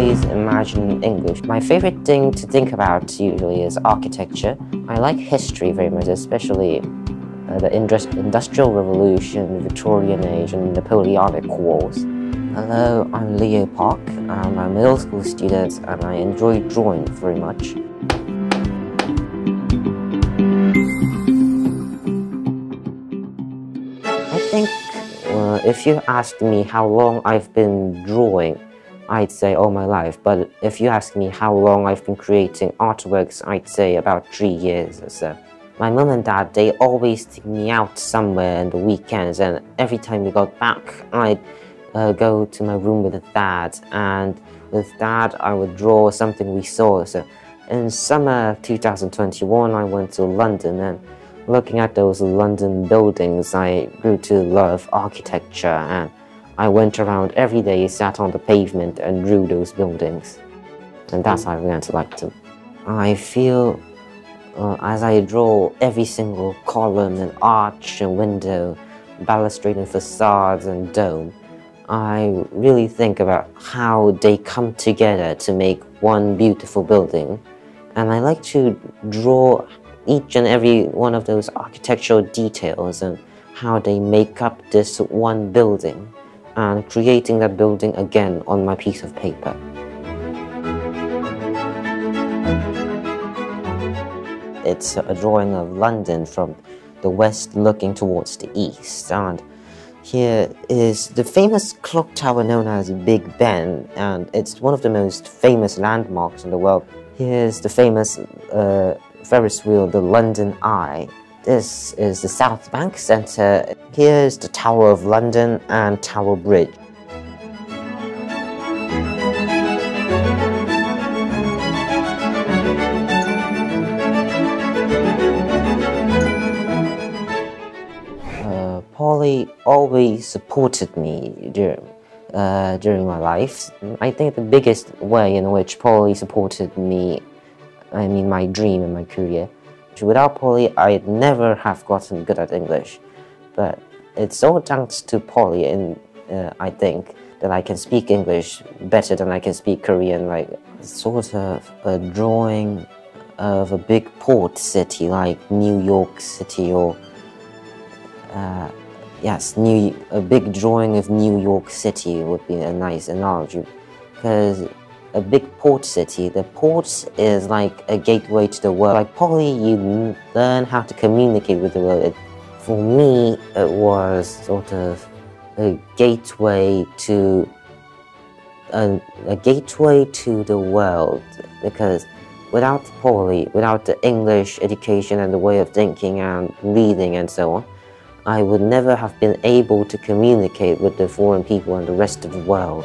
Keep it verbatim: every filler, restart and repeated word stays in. always imagine English. My favorite thing to think about usually is architecture. I like history very much, especially uh, the industri Industrial Revolution, the Victorian Age, and Napoleonic Wars. Hello, I'm Leo Park. I'm a middle school student and I enjoy drawing very much. I think uh, if you asked me how long I've been drawing, I'd say all my life. But if you ask me how long I've been creating artworks, I'd say about three years or so. My mum and dad, they always take me out somewhere on the weekends, and every time we got back, I'd Uh, go to my room with Dad, and with Dad I would draw something we saw. So in summer two thousand twenty-one I went to London, and looking at those London buildings I grew to love architecture, and I went around every day, sat on the pavement and drew those buildings, and that's how I began to like them. I feel uh, as I draw every single column and arch and window, balustrade and facades and dome, I really think about how they come together to make one beautiful building, and I like to draw each and every one of those architectural details and how they make up this one building, and creating that building again on my piece of paper. It's a drawing of London from the west looking towards the east, and here is the famous clock tower known as Big Ben, and it's one of the most famous landmarks in the world. Here's the famous uh, Ferris wheel, the London Eye. This is the South Bank Centre. Here's the Tower of London and Tower Bridge. Poly always supported me during, uh, during my life. I think the biggest way in which Poly supported me, I mean my dream and my career. Without Poly, I'd never have gotten good at English. But it's all thanks to Poly, and uh, I think that I can speak English better than I can speak Korean. Like sort of a drawing of a big port city like New York City, or uh, Yes, New, a big drawing of New York City would be a nice analogy, because a big port city, the port is like a gateway to the world. Like Poly, you learn how to communicate with the world. It, for me, it was sort of a gateway to a, a gateway to the world, because without Poly, without the English education and the way of thinking and reading and so on, I would never have been able to communicate with the foreign people and the rest of the world.